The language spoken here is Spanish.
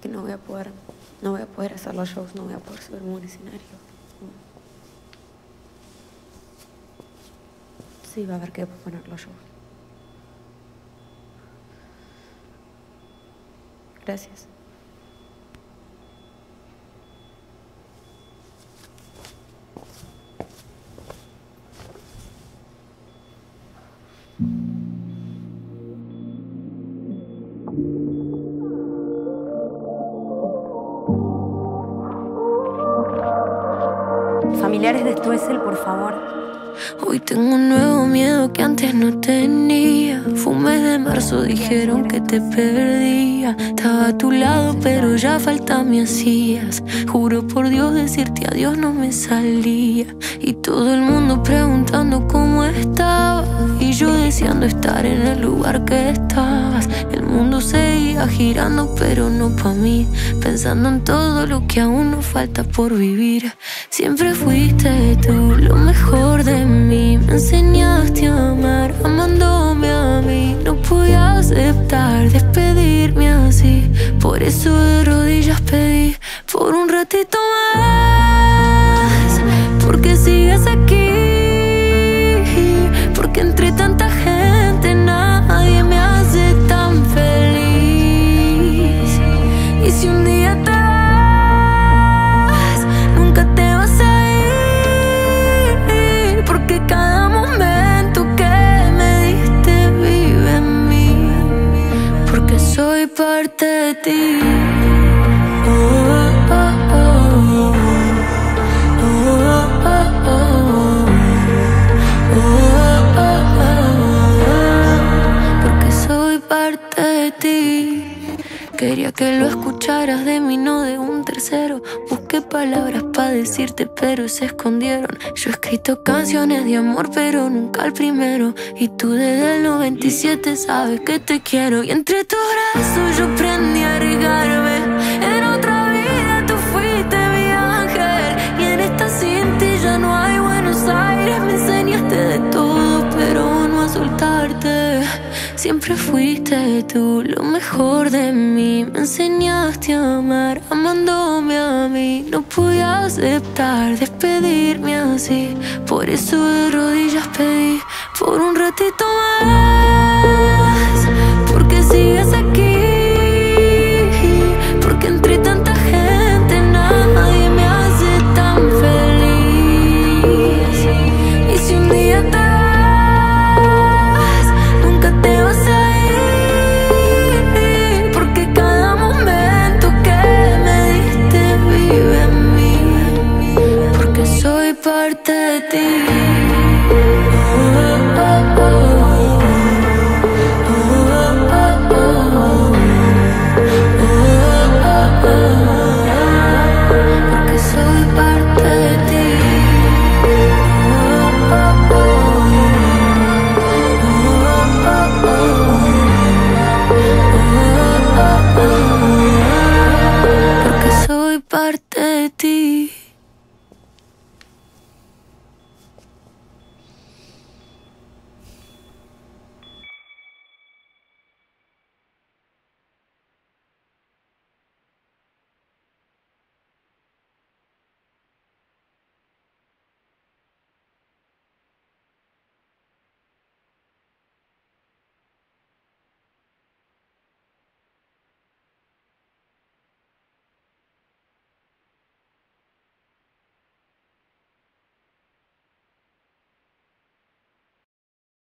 que no voy a poder hacer los shows, no voy a poder subirme a un escenario. Sí, va a haber que poner los shows. Gracias. Familiares de Stoessel, por favor. Hoy tengo un nuevo miedo que antes no tenía. Fue un mes de marzo, dijeron que te perdía. Estaba a tu lado, pero ya falta me hacías. Juro por Dios, decirte adiós no me salía. Y todo el mundo preguntando cómo estaba, y yo deseando estar en el lugar que estabas. El mundo seguía girando, pero no pa' mí, pensando en todo lo que aún nos falta por vivir. Siempre fuiste tú lo mejor de mí, me enseñaste a amar, amándome a mí. No pude aceptar despedirme así, por eso de rodillas pedí por un ratito más. Porque sigues aquí, porque entre tanta gente nadie me hace tan feliz. Y si un día te soy parte de ti. Oh, oh, oh, oh. Oh, oh, oh, oh. Oh, oh, oh. Porque soy parte de ti. Quería que lo escucharas de mí, no de un tercero. Busqué palabras para decirte, pero se escondieron. Yo he escrito canciones de amor, pero nunca el primero. Y tú desde el 97 sabes que te quiero. Y entre tus brazos yo aprendí a arriesgarme. En otra vida tú fuiste mi ángel, y en esta sin ti ya no hay Buenos Aires. Me enseñaste de todo, pero no a soltarte. Siempre fuiste tú lo mejor de mí, me enseñaste a amar, amándome a mí. No pude aceptar despedirme así, por eso de rodillas pedí por un ratito más.